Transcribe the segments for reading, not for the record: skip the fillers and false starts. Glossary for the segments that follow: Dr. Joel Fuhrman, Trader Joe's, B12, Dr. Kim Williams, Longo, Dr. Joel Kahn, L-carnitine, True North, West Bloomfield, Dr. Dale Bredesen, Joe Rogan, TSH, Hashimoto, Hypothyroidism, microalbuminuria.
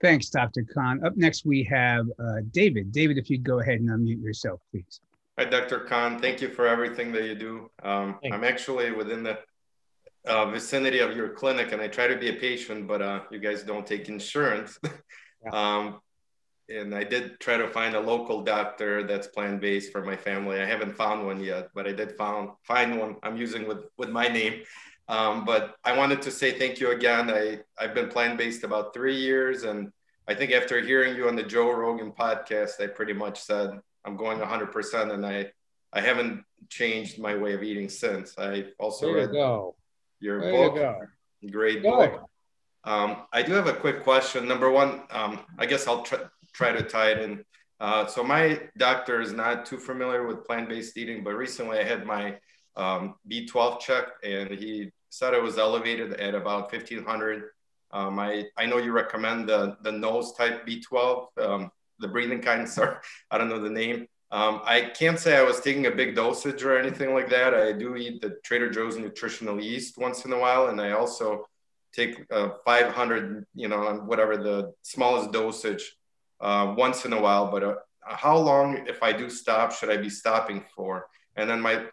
Thanks, Dr. Kahn. Up next, we have David. David, if you'd go ahead and unmute yourself, please. Hi, Dr. Kahn. Thank you for everything that you do. I'm actually within the vicinity of your clinic, and I try to be a patient, but you guys don't take insurance. Yeah. And I did try to find a local doctor that's plant-based for my family. I haven't found one yet, but I did find one I'm using with my name. But I wanted to say thank you again. I've been plant-based about 3 years. And I think after hearing you on the Joe Rogan podcast, I pretty much said, I'm going 100%. And I haven't changed my way of eating since. I also read your book. Great book. I do have a quick question. Number one, I guess I'll try to tie it in. So my doctor is not too familiar with plant-based eating, but recently I had my B12 checked, and he said it was elevated at about 1,500. I know you recommend the nose type B12, the breathing kind, sorry, I don't know the name. I can't say I was taking a big dosage or anything like that. I do eat the Trader Joe's nutritional yeast once in a while, and I also take 500, whatever the smallest dosage once in a while, but how long, if I do stop, should I be stopping for? And then I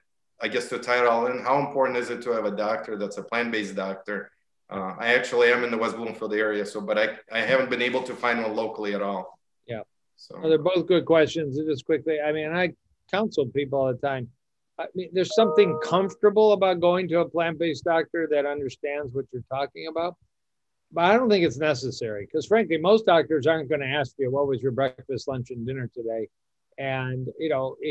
guess to tie it all in, how important is it to have a doctor that's a plant-based doctor? I actually am in the West Bloomfield area, but I haven't been able to find one locally at all. Yeah, so well, they're both good questions. Just quickly, I counsel people all the time. There's something comfortable about going to a plant-based doctor that understands what you're talking about. But I don't think it's necessary because, frankly, most doctors aren't going to ask you, what was your breakfast, lunch, and dinner today? And,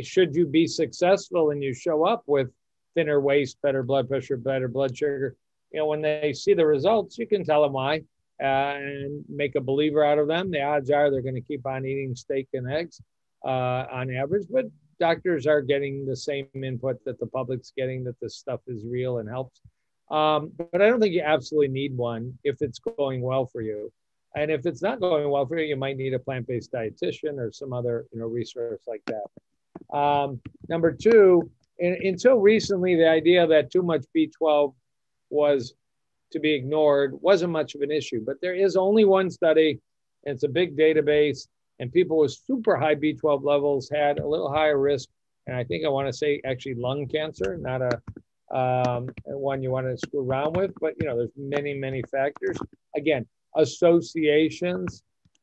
should you be successful and you show up with thinner waist, better blood pressure, better blood sugar, when they see the results, you can tell them why and make a believer out of them. The odds are they're going to keep on eating steak and eggs on average. But doctors are getting the same input that the public's getting, that this stuff is real and helps. But I don't think you absolutely need one if it's going well for you. And if it's not going well for you, you might need a plant-based dietitian or some other resource like that. Number two, until recently, the idea that too much B12 was to be ignored wasn't much of an issue. But there is only one study, and it's a big database, and people with super high B12 levels had a little higher risk. And I think I want to say actually lung cancer, not a one you want to screw around with, but there's many factors. Again, associations,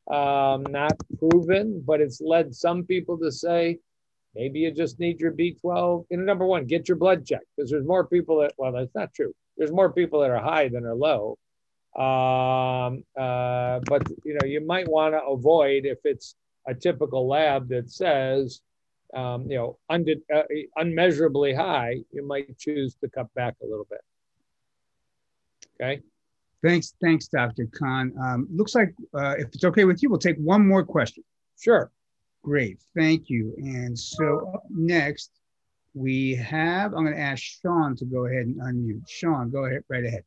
not proven, but it's led some people to say, maybe you just need your B12. Number one, get your blood checked, because there's more people that, well, that's not true. There's more people that are high than are low. But you might want to avoid if it's a typical lab that says, unmeasurably high, you might choose to cut back a little bit. Okay. Thanks, Dr. Kahn. Looks like if it's okay with you, we'll take one more question. Sure. Great. Thank you. And so up next we have, I'm going to ask Sean to go ahead and unmute. Sean, go ahead, right ahead.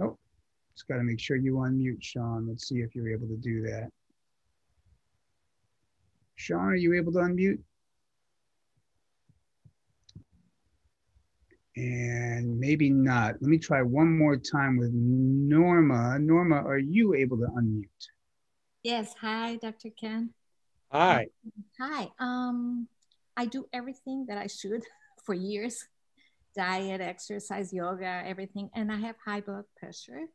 Oh, just got to make sure you unmute, Sean. Let's see if you're able to do that. Sean, are you able to unmute? And maybe not. Let me try one more time with Norma. Norma, are you able to unmute? Yes. Hi, Dr. Kahn. Hi. Hi. I do everything that I should for years. Diet, exercise, yoga, everything. And I have high blood pressure,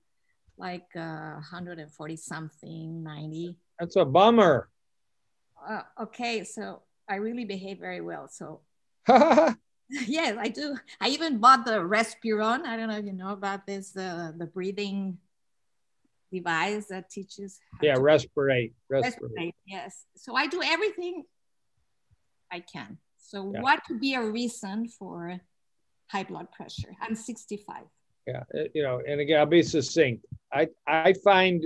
like 140 something, 90. That's a bummer. Okay, so I really behave very well. So yes, I do. I even bought the Respiron. I don't know if you know about this, the breathing device that teaches. Yeah, respirate. Yes. So I do everything I can. So yeah. What could be a reason for high blood pressure? I'm 65. Yeah, and again, I'll be succinct. I find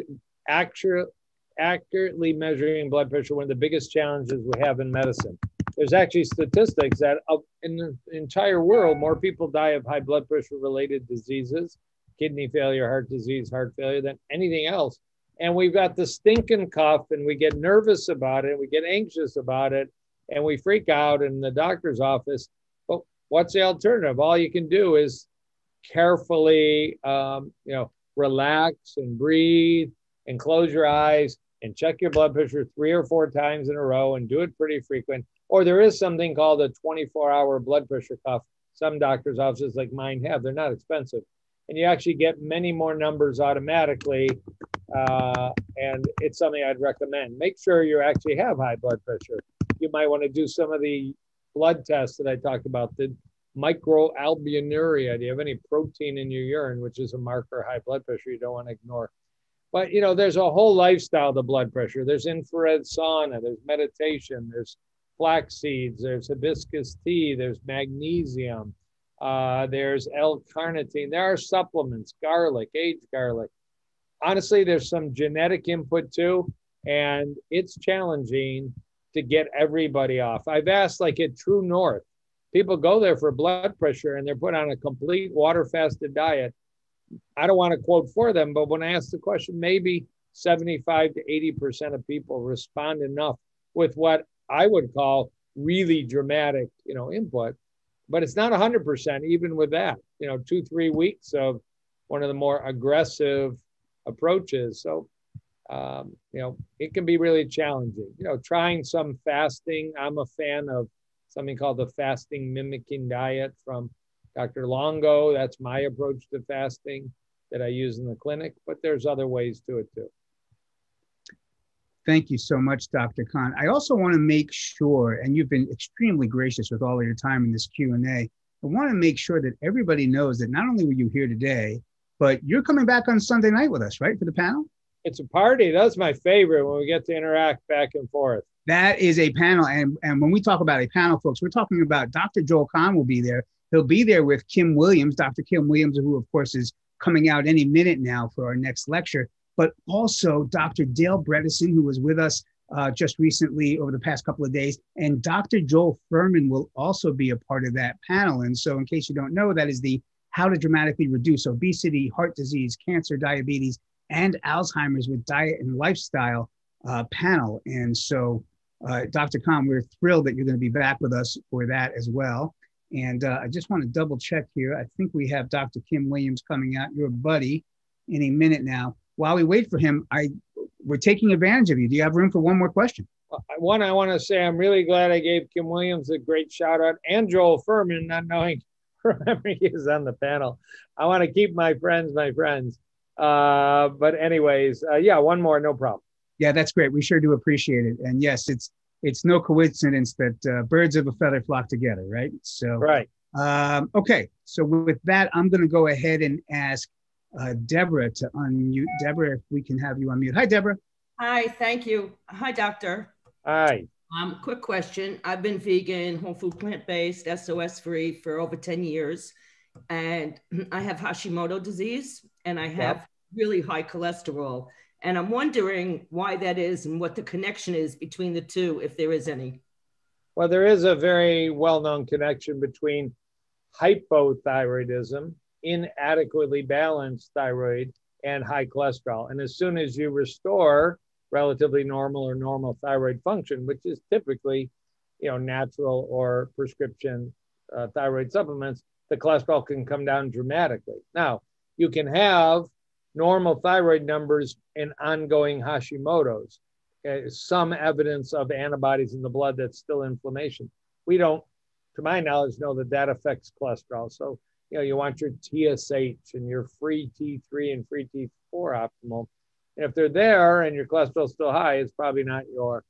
accurately measuring blood pressure one of the biggest challenges we have in medicine. There's actually statistics that in the entire world, more people die of high blood pressure related diseases, kidney failure, heart disease, heart failure, than anything else. And we've got the stinking cough, and we get nervous about it, we get anxious about it, and we freak out in the doctor's office. But what's the alternative? All you can do is carefully relax and breathe, and close your eyes and check your blood pressure 3 or 4 times in a row and do it pretty frequent. Or there is something called a 24-hour blood pressure cuff. Some doctor's offices like mine have. They're not expensive. And you actually get many more numbers automatically. And it's something I'd recommend. Make sure you actually have high blood pressure. You might want to do some of the blood tests that I talked about, the microalbuminuria. Do you have any protein in your urine, which is a marker of high blood pressure you don't want to ignore? But, you know, there's a whole lifestyle to blood pressure. There's infrared sauna. There's meditation. There's flax seeds. There's hibiscus tea. There's magnesium. There's L-carnitine. There are supplements, garlic, aged garlic. Honestly, there's some genetic input too, and it's challenging to get everybody off. I've asked, like at True North, people go there for blood pressure and they're put on a complete water fasted diet. I don't want to quote for them, but when I asked the question, maybe 75 to 80% of people respond enough with what I would call really dramatic, you know, input, but it's not 100% even with that, you know, 2-3 weeks of one of the more aggressive approaches. So, you know, it can be really challenging, you know, trying some fasting. I'm a fan of something called the fasting mimicking diet from Dr. Longo. That's my approach to fasting that I use in the clinic, but there's other ways to it too. Thank you so much, Dr. Kahn. I also want to make sure, and you've been extremely gracious with all of your time in this Q&A, I want to make sure that everybody knows that not only were you here today, but you're coming back on Sunday night with us, right, for the panel? It's a party. That's my favorite, when we get to interact back and forth. That is a panel. And when we talk about a panel, folks, we're talking about Dr. Joel Kahn will be there. He'll be there with Kim Williams, Dr. Kim Williams, who, of course, is coming out any minute now for our next lecture, but also Dr. Dale Bredesen, who was with us just recently over the past couple of days, and Dr. Joel Fuhrman will also be a part of that panel. And so in case you don't know, that is the how to dramatically reduce obesity, heart disease, cancer, diabetes, and Alzheimer's with diet and lifestyle panel. And so, Dr. Kahn, we're thrilled that you're going to be back with us for that as well. And I just want to double check here. I think we have Dr. Kim Williams coming out, your buddy, any minute now. While we wait for him, we're taking advantage of you. Do you have room for one more question? One, I want to say I'm really glad I gave Kim Williams a great shout out, and Joel Fuhrman, not knowing, remembering he was on the panel. I want to keep my friends, my friends. But anyways, yeah, one more, no problem. Yeah, that's great. We sure do appreciate it. And yes, it's no coincidence that birds of a feather flock together, right? So, right. Okay. So with that, I'm going to go ahead and ask Deborah to unmute. Deborah, if we can have you unmute. Hi, Deborah. Hi, thank you. Hi, doctor. Hi. Quick question. I've been vegan, whole food, plant-based, SOS-free for over 10 years. And I have Hashimoto disease, and I have really high cholesterol. And I'm wondering why that is and what the connection is between the two, if there is any. Well, there is a very well-known connection between hypothyroidism, inadequately balanced thyroid, and high cholesterol. And as soon as you restore relatively normal or normal thyroid function, which is typically, you know, natural or prescription thyroid supplements, the cholesterol can come down dramatically. Now, you can have normal thyroid numbers and ongoing Hashimoto's, some evidence of antibodies in the blood that's still inflammation. We don't, to my knowledge, know that that affects cholesterol. So, you know, you want your TSH and your free T3 and free T4 optimal. And if they're there and your cholesterol's still high, it's probably not your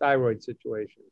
thyroid situation.